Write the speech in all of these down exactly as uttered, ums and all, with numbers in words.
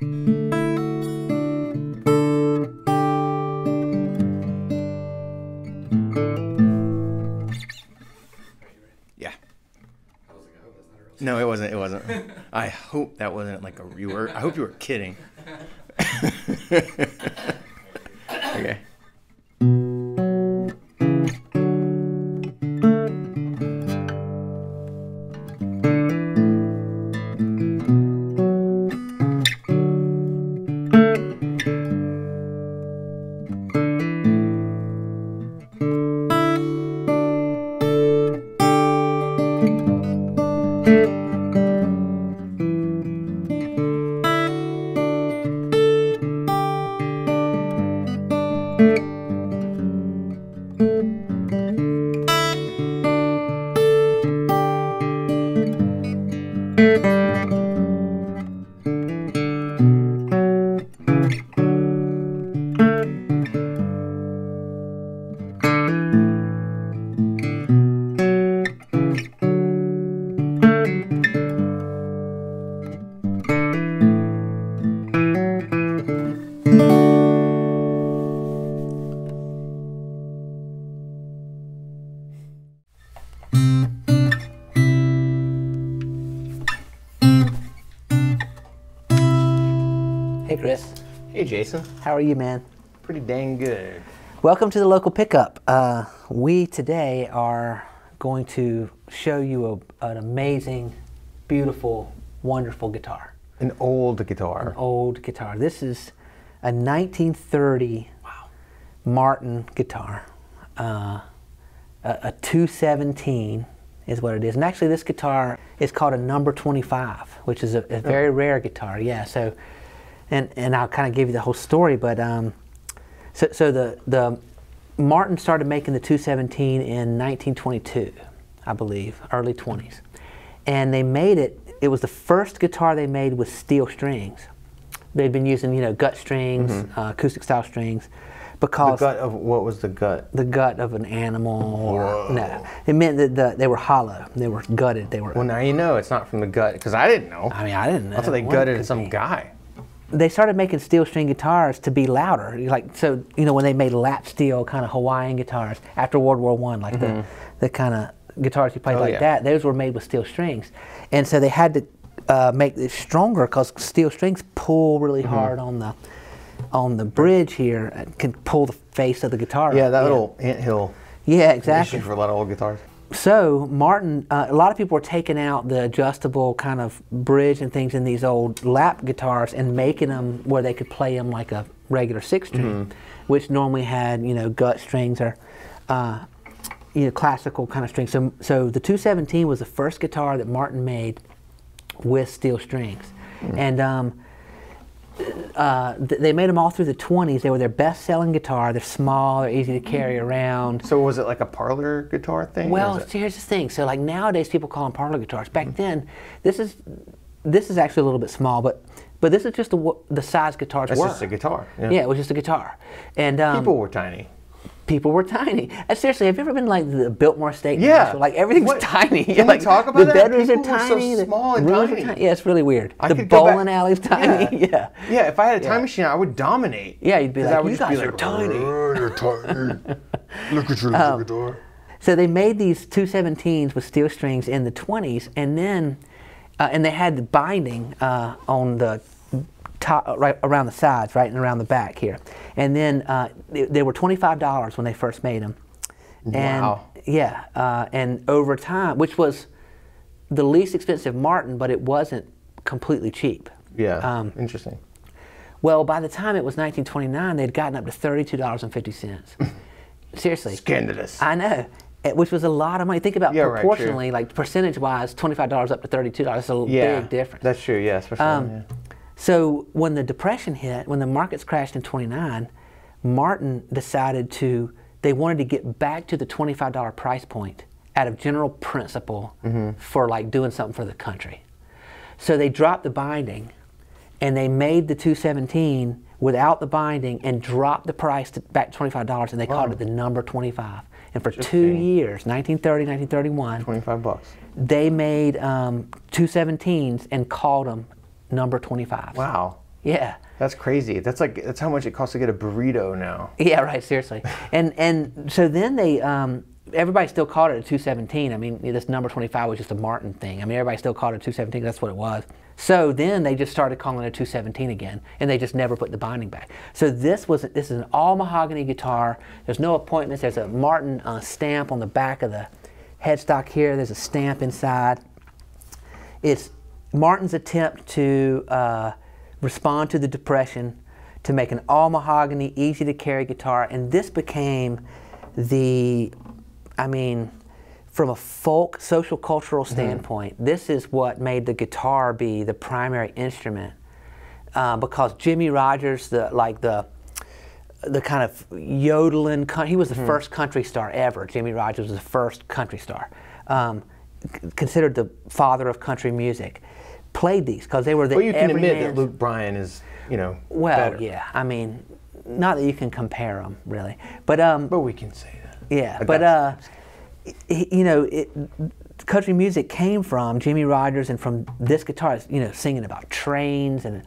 Yeah. No, it wasn't. It wasn't. I hope that wasn't like a you were. I hope you were kidding. Okay. Hey Chris. Hey Jason. How are you, man? Pretty dang good. Welcome to The Local Pickup. Uh, we today are going to show you a, an amazing, beautiful, wonderful guitar. An old guitar. An old guitar. This is a nineteen thirty wow. Martin guitar. Uh, a, a two seventeen is what it is. And actually this guitar is called a number twenty-five, which is a, a very oh. rare guitar. Yeah. So. And, and I'll kind of give you the whole story, but um, so, so the, the Martin started making the two seventeen in nineteen twenty-two, I believe, early twenties. And they made it, it was the first guitar they made with steel strings. They'd been using, you know, gut strings, mm-hmm. uh, acoustic style strings, because... The gut of, what was the gut? The gut of an animal or... No, it meant that the, they were hollow, they were gutted, they were... Well, now you know it's not from the gut, because I didn't know. I mean, I didn't know. I thought they gutted some guy. They started making steel string guitars to be louder, like so. You know, when they made lap steel kind of Hawaiian guitars after World War One, like mm-hmm. the the kind of guitars you played oh, like yeah. that, those were made with steel strings, and so they had to uh, make it stronger because steel strings pull really mm-hmm. hard on the on the bridge here and can pull the face of the guitar. Yeah, that in. Little anthill. Yeah, exactly. For a lot of old guitars. So Martin, uh, a lot of people were taking out the adjustable kind of bridge and things in these old lap guitars and making them where they could play them like a regular six string, mm-hmm. which normally had, you know, gut strings or, uh, you know, classical kind of strings. So, so the two seventeen was the first guitar that Martin made with steel strings. Mm-hmm. And um, Uh, th they made them all through the twenties. They were their best-selling guitar. They're small. They're easy to carry around. So was it like a parlor guitar thing? Well, so here's the thing. So like nowadays, people call them parlor guitars. Back mm-hmm. then, this is this is actually a little bit small, but but this is just the the size guitars That's were. That's just a guitar. Yeah. yeah, it was just a guitar. And um, people were tiny. People were tiny. Uh, seriously, have you ever been like the Biltmore Estate? Yeah. Nashville? Like everything's what? tiny. Can like, we talk about the that? The bedrooms are tiny. Are so small and tiny. tiny. Yeah, it's really weird. I the bowling alley's tiny. Yeah. yeah. Yeah, if I had a time yeah. machine, I would dominate. Yeah, you'd be like, you guys are tiny. You're tiny. Look at your little guitar. So they made these two seventeens with steel strings in the twenties, and then, uh, and they had the binding uh, on the top, right around the sides, right, and around the back here. And then uh, they, they were twenty-five dollars when they first made them. And, wow. Yeah, uh, and over time, which was the least expensive Martin, but it wasn't completely cheap. Yeah, um, interesting. Well, by the time it was nineteen twenty-nine, they'd gotten up to thirty-two dollars and fifty cents. Seriously. Scandalous. I know, it, which was a lot of money. Think about yeah, proportionally, right, like percentage-wise, twenty-five dollars up to thirty-two dollars. That's a yeah, big difference. That's true, yeah, especially um, yeah. So when the Depression hit, when the markets crashed in twenty-nine, Martin decided to, they wanted to get back to the twenty-five dollar price point out of general principle mm-hmm. for like doing something for the country. So they dropped the binding and they made the two seventeen without the binding and dropped the price to back to twenty-five dollars and they wow. called it the number twenty-five. And for two years, nineteen thirty, nineteen thirty-one, twenty-five bucks. They made um, two seventeens and called them number twenty-five. Wow. Yeah. That's crazy. That's like, that's how much it costs to get a burrito now. Yeah, right, seriously. and and so then they, um, everybody still called it a two seventeen. I mean, this number twenty-five was just a Martin thing. I mean, everybody still called it a two seventeen. That's what it was. So then they just started calling it a two seventeen again, and they just never put the binding back. So this was this is an all mahogany guitar. There's no appointments. There's a Martin uh, stamp on the back of the headstock here. There's a stamp inside. It's Martin's attempt to uh, respond to the Depression, to make an all mahogany, easy to carry guitar, and this became the, I mean, from a folk, social, cultural standpoint, mm. this is what made the guitar be the primary instrument, uh, because Jimmie Rodgers, the like the, the kind of yodeling, he was the mm. first country star ever. Jimmie Rodgers was the first country star, um, considered the father of country music. Played these because they were the. Well, you can admit that Luke Bryan is, you know, well, better. yeah. I mean, not that you can compare them really, but um. But we can say that. Yeah, I but uh. You know, it, country music came from Jimmie Rodgers and from this guitarist, you know, singing about trains, and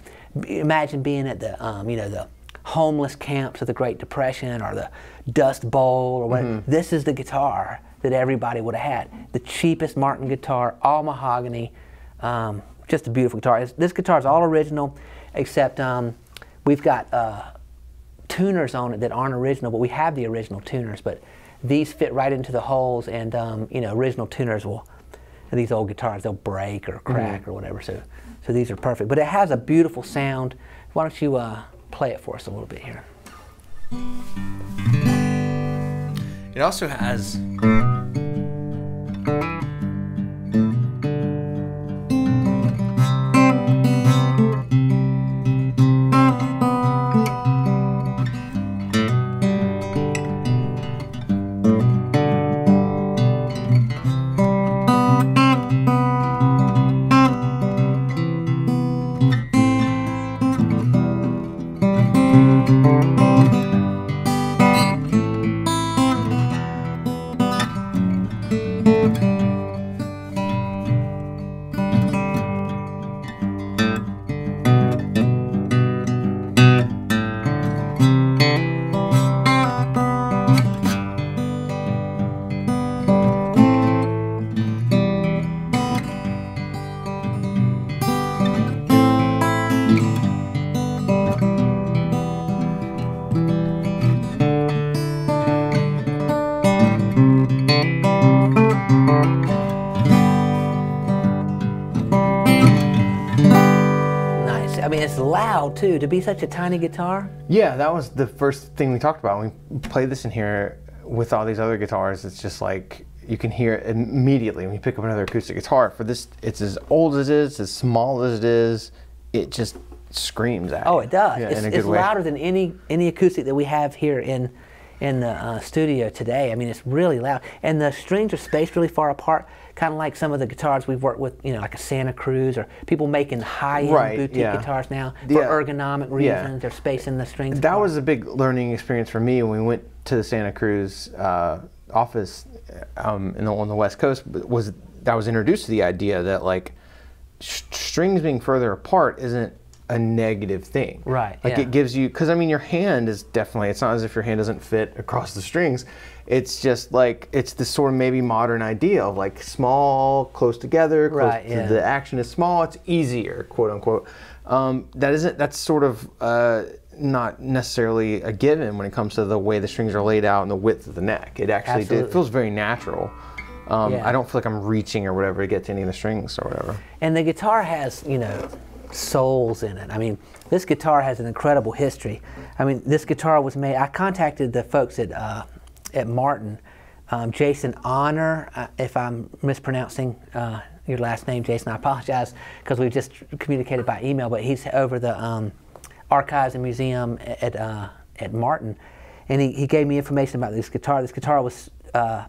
imagine being at the, um, you know, the homeless camps of the Great Depression or the Dust Bowl or whatever. Mm-hmm. This is the guitar that everybody would have had. The cheapest Martin guitar, all mahogany, um, just a beautiful guitar. It's, this guitar is all original, except um, we've got uh, tuners on it that aren't original, but we have the original tuners, but these fit right into the holes, and um, you know, original tuners will, these old guitars, they'll break or crack mm. or whatever. So, so these are perfect. But it has a beautiful sound. Why don't you uh, play it for us a little bit here? It also has. Too, to be such a tiny guitar? Yeah, that was the first thing we talked about. When we play this in here with all these other guitars, it's just like you can hear it immediately when you pick up another acoustic guitar. For this, it's as old as it is, as small as it is, it just screams at you. Oh, it does. Yeah, it's in a good it's way. louder than any any acoustic that we have here in in the uh, studio today. I mean, it's really loud, and the strings are spaced really far apart, kind of like some of the guitars we've worked with, you know, like a Santa Cruz, or people making high-end right, boutique yeah. guitars now for yeah. ergonomic reasons. Yeah. They're spacing the strings. That apart. was a big learning experience for me when we went to the Santa Cruz uh, office um, in the, on the West Coast. Was that was introduced to the idea that like sh strings being further apart isn't a negative thing, right? Like yeah. it gives you, because I mean, your hand is definitely, it's not as if your hand doesn't fit across the strings. It's just like, it's this sort of maybe modern idea of like small, close together, close right, to, yeah. the action is small, it's easier, quote unquote. Um, that isn't, that's sort of uh, not necessarily a given when it comes to the way the strings are laid out and the width of the neck. It actually did, it feels very natural. Um, yeah. I don't feel like I'm reaching or whatever to get to any of the strings or whatever. And the guitar has, you know, souls in it. I mean, this guitar has an incredible history. I mean, this guitar was made, I contacted the folks at uh, at Martin, um, Jason Honor, uh, if I'm mispronouncing uh, your last name, Jason, I apologize, because we just communicated by email, but he's over the um, archives and museum at, uh, at Martin, and he, he gave me information about this guitar. This guitar was uh,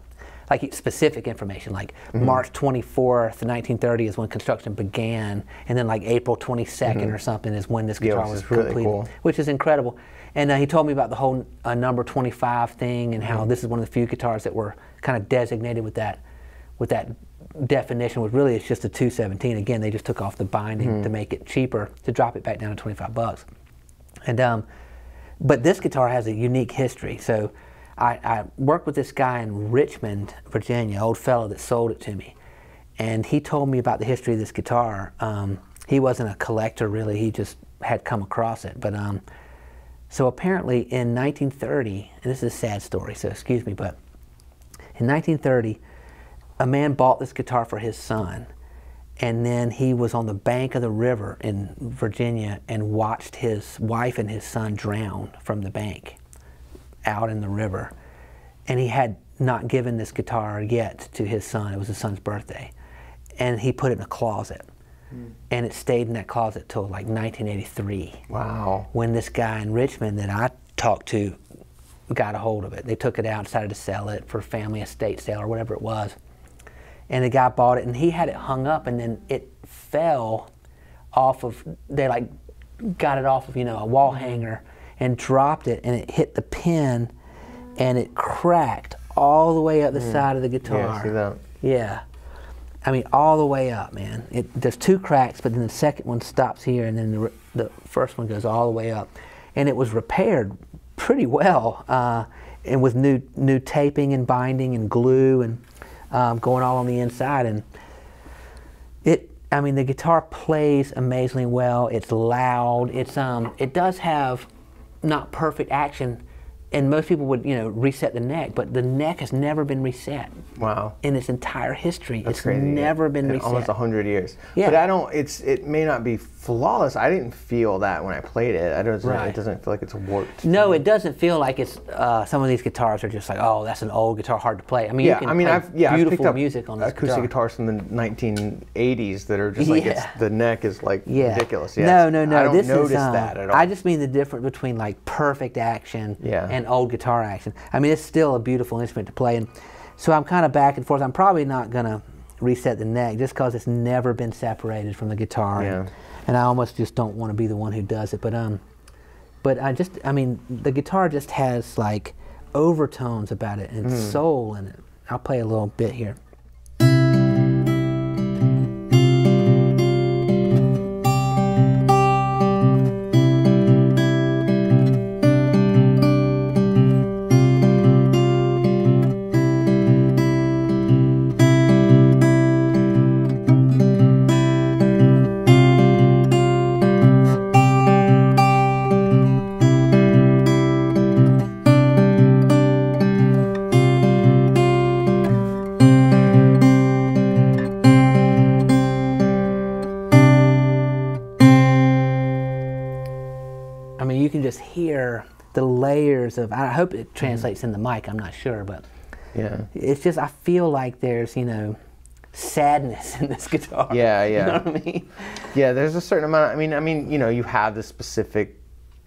like specific information, like mm-hmm. March twenty-fourth, nineteen thirty is when construction began, and then like April twenty-second mm-hmm. or something is when this guitar yeah, was completed, really cool. which is incredible. And uh, he told me about the whole uh, number twenty-five thing, and how mm-hmm. this is one of the few guitars that were kind of designated with that, with that definition was really, it's just a two seventeen. Again, they just took off the binding mm. to make it cheaper, to drop it back down to twenty-five bucks. And um, but this guitar has a unique history. So I, I worked with this guy in Richmond, Virginia, old fellow that sold it to me, and he told me about the history of this guitar. Um, he wasn't a collector really; he just had come across it. But um, so apparently in nineteen thirty, and this is a sad story, so excuse me, but in nineteen thirty, a man bought this guitar for his son, and then he was on the bank of the river in Virginia and watched his wife and his son drown from the bank out in the river. And he had not given this guitar yet to his son. It was his son's birthday. And he put it in a closet. Mm. And it stayed in that closet till like nineteen eighty-three. Wow. When this guy in Richmond that I talked to got a hold of it. They took it out, decided to sell it for family estate sale or whatever it was. And the guy bought it, and he had it hung up, and then it fell off of, they like got it off of, you know, a wall hanger and dropped it, and it hit the pin, and it cracked all the way up the mm. side of the guitar. Yeah, I see that. Yeah. I mean, all the way up, man. It, there's two cracks, but then the second one stops here, and then the, the first one goes all the way up. And it was repaired pretty well, uh, and with new, new taping and binding and glue and Um, going all on the inside, and it, I mean, the guitar plays amazingly well. It's loud. It's um, it does have not perfect action, and most people would, you know, reset the neck, but the neck has never been reset. Wow. In its entire history. That's it's crazy. Never been in reset. Almost a hundred years. Yeah. But I don't, it's, it may not be flawless. I didn't feel that when I played it. I don't, right. It doesn't feel like it's warped. No, it doesn't feel like it's, uh, some of these guitars are just like, oh, that's an old guitar, hard to play. I mean, yeah, you can I mean, play I've, yeah, beautiful I've music on this acoustic guitar. Acoustic guitars from the nineteen eighties that are just like, yeah. it's, the neck is like yeah. ridiculous. Yeah, no, no, no. I don't this notice is, um, that at all. I just mean the difference between like perfect action yeah. and old guitar action. I mean, it's still a beautiful instrument to play. And so I'm kind of back and forth. I'm probably not going to reset the neck just because it's never been separated from the guitar. Yeah. And, and I almost just don't want to be the one who does it. But um, but I just, I mean, the guitar just has like overtones about it and mm. soul in it. I'll play a little bit here. The layers of, I hope it translates in the mic, I'm not sure, but yeah, it's just, I feel like there's, you know, sadness in this guitar. Yeah, yeah. You know what I mean? Yeah, there's a certain amount, of, I mean, I mean, you know, you have this specific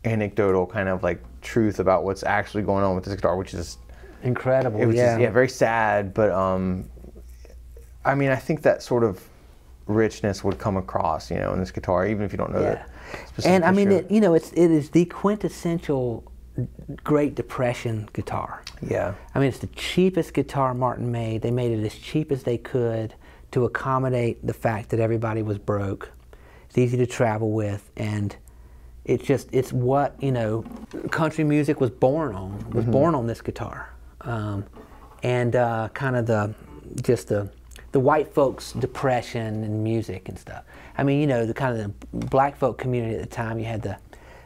anecdotal kind of like truth about what's actually going on with this guitar, which is incredible. It was yeah. Just, yeah, very sad, but um, I mean, I think that sort of richness would come across, you know, in this guitar, even if you don't know yeah. that. And I mean, it, you know, it's, it is the quintessential Great Depression guitar. Yeah. I mean, it's the cheapest guitar Martin made. They made it as cheap as they could to accommodate the fact that everybody was broke. It's easy to travel with, and it's just, it's what, you know, country music was born on, was mm-hmm. born on this guitar. Um, and uh, kind of the, just the, the white folks' depression and music and stuff. I mean, you know, the kind of the black folk community at the time, you had the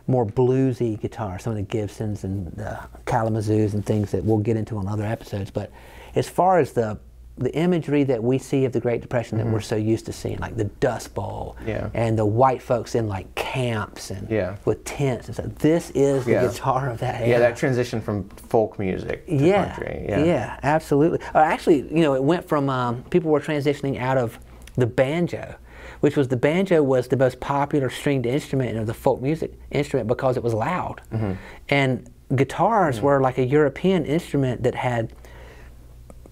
more bluesy guitar, some of the Gibsons and the Kalamazoos and things that we'll get into on other episodes. But as far as the, the imagery that we see of the Great Depression mm-hmm. that we're so used to seeing, like the Dust Bowl yeah. and the white folks in like camps and yeah. with tents and stuff, this is the yeah. guitar of that era. Yeah, that transition from folk music to yeah. country. Yeah, yeah, absolutely. Uh, actually, you know, it went from, um, people were transitioning out of the banjo, which was, the banjo was the most popular stringed instrument of the folk music instrument because it was loud. Mm-hmm. And guitars mm-hmm. were like a European instrument that had,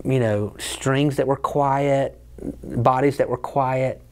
you know, strings that were quiet, bodies that were quiet.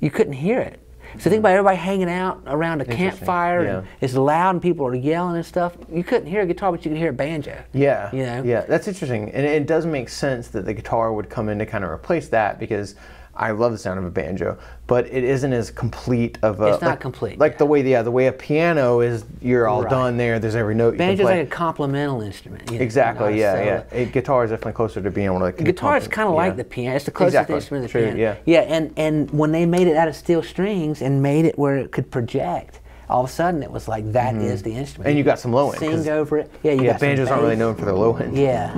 You couldn't hear it. So think about everybody hanging out around a campfire. Yeah. And it's loud and people are yelling and stuff. You couldn't hear a guitar, but you could hear a banjo. Yeah. You know? Yeah, that's interesting. And it does make sense that the guitar would come in to kind of replace that, because I love the sound of a banjo, but it isn't as complete of a. It's not like, complete. Like the way, yeah, the way a piano is, you're all right. done there. There's every note. Banjo's you can play. Like a complemental instrument. You know, exactly. You know, yeah, so yeah. A guitar is definitely closer to being one of the. Guitar is kind of like the piano. It's the closest exactly. instrument to the True, piano. Yeah. Yeah, and and when they made it out of steel strings and made it where it could project, all of a sudden it was like that mm-hmm. is the instrument. And you got some low end. Sing over it. Yeah, you yeah, got banjos aren't really known for their low end. Yeah.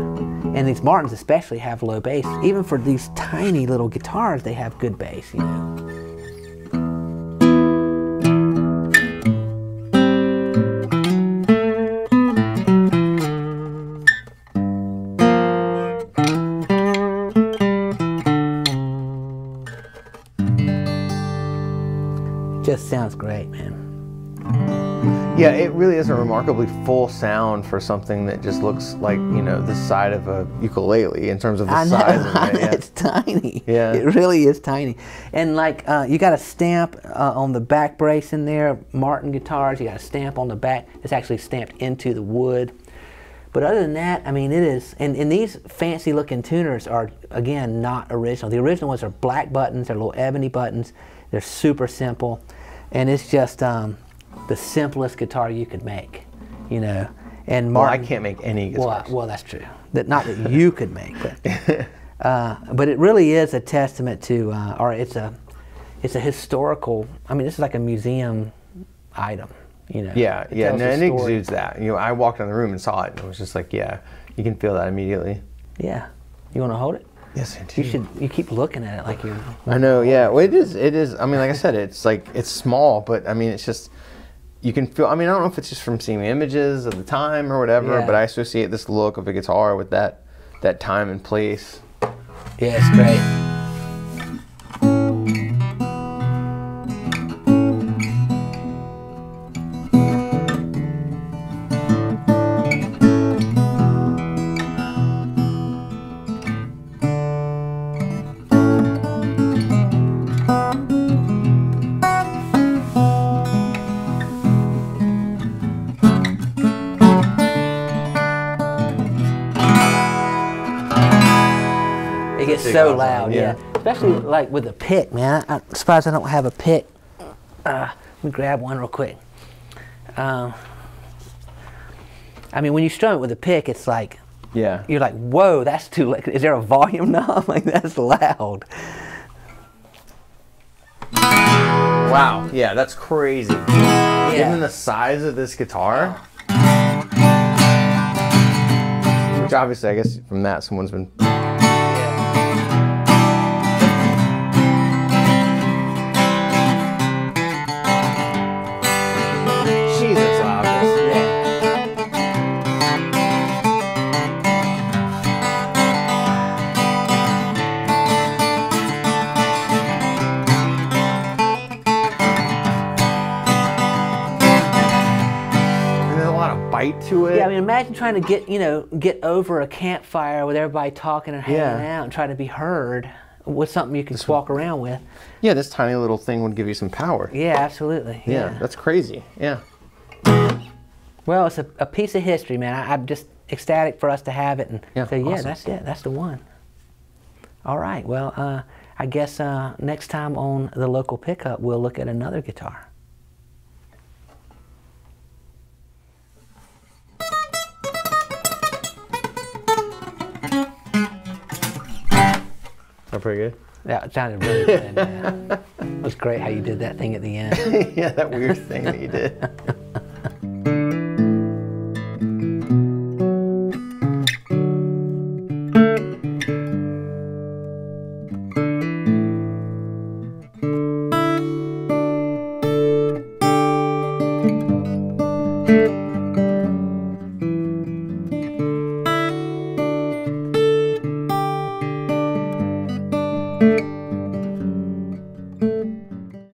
And these Martins especially have low bass. Even for these tiny little guitars, they have good bass, you know. Just sounds great, man. Yeah, it really is a remarkably full sound for something that just looks like, you know, the side of a ukulele in terms of the I know, size of it. I know, yeah. It's tiny. Yeah. It really is tiny. And like, uh, you got a stamp uh, on the back brace in there, Martin guitars, you got a stamp on the back. It's actually stamped into the wood. But other than that, I mean, it is, and, and these fancy looking tuners are, again, not original. The original ones are black buttons, they're little ebony buttons. They're super simple. And it's just, um, the simplest guitar you could make, you know. And Martin, well, I can't make any guitars. Well, well, that's true. That not that you could make, but uh, but it really is a testament to, uh, or it's a, it's a historical. I mean, this is like a museum item, you know. Yeah, it yeah, no, and it exudes that. You know, I walked in the room and saw it, and it was just like, yeah, you can feel that immediately. Yeah, you want to hold it? Yes, I do. You should. You keep looking at it like you're. I know. Yeah. Well, it is. It is. I mean, like I said, it's like it's small, but I mean, it's just. You can feel, I mean, I don't know if it's just from seeing images of the time or whatever, yeah. but I associate this look of a guitar with that that time and place. Yeah, it's great. So loud, yeah. yeah. Especially like with a pick, man. I, I'm surprised I don't have a pick. Uh, let me grab one real quick. Um, I mean, when you strum it with a pick, it's like, yeah, you're like, whoa, that's too loud. Is there a volume knob? Like, that's loud. Wow. Yeah, that's crazy. Yeah. Given the size of this guitar, which obviously, I guess from that, someone's been. To it. Yeah, I mean, imagine trying to get, you know, get over a campfire with everybody talking and hanging yeah. out and trying to be heard with something you can just walk around with. Yeah, this tiny little thing would give you some power. Yeah, absolutely. Yeah, yeah. That's crazy. Yeah. Well, it's a, a piece of history, man. I, I'm just ecstatic for us to have it and yeah, say, yeah, awesome. That's it. That's the one. All right. Well, uh, I guess uh, next time on The Local Pickup, we'll look at another guitar. Pretty good. Yeah, it sounded really good, man. It was great how you did that thing at the end. Yeah, that weird thing that you did.